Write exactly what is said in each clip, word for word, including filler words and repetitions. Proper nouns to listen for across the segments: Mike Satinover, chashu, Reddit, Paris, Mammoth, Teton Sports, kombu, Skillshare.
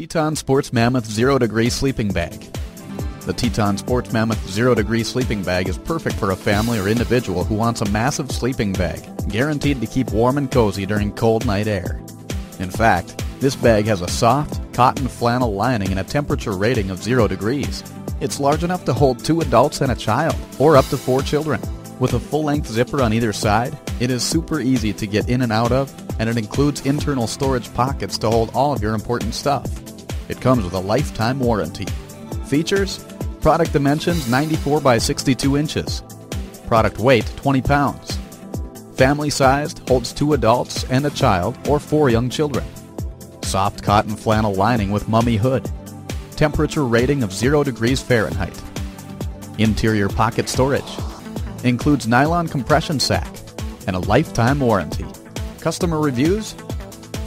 Teton Sports Mammoth Zero Degree Sleeping Bag. The Teton Sports Mammoth Zero Degree Sleeping Bag is perfect for a family or individual who wants a massive sleeping bag, guaranteed to keep warm and cozy during cold night air. In fact, this bag has a soft, cotton flannel lining and a temperature rating of zero degrees. It's large enough to hold two adults and a child, or up to four children. With a full-length zipper on either side, it is super easy to get in and out of, and it includes internal storage pockets to hold all of your important stuff. It comes with a lifetime warranty. Features: product dimensions ninety-four by sixty-two inches. Product weight twenty pounds. Family sized, holds two adults and a child or four young children. Soft cotton flannel lining with mummy hood. Temperature rating of zero degrees Fahrenheit. Interior pocket storage. Includes nylon compression sack and a lifetime warranty. Customer reviews?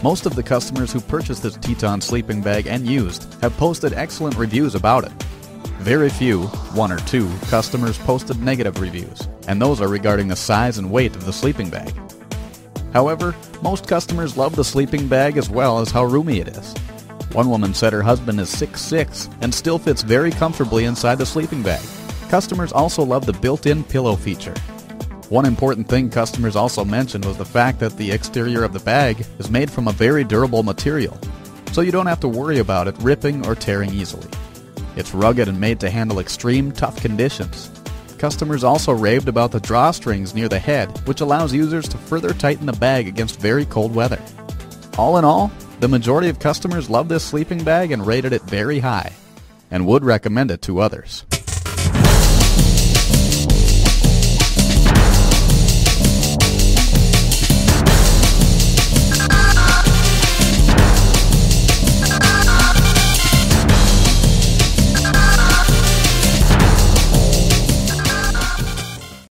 Most of the customers who purchased this Teton sleeping bag and used have posted excellent reviews about it. Very few, one or two, customers posted negative reviews, and those are regarding the size and weight of the sleeping bag. However, most customers love the sleeping bag as well as how roomy it is. One woman said her husband is six foot six and still fits very comfortably inside the sleeping bag. Customers also love the built-in pillow feature. One important thing customers also mentioned was the fact that the exterior of the bag is made from a very durable material, so you don't have to worry about it ripping or tearing easily. It's rugged and made to handle extreme tough conditions. Customers also raved about the drawstrings near the head, which allows users to further tighten the bag against very cold weather. All in all, the majority of customers love this sleeping bag and rated it very high, and would recommend it to others.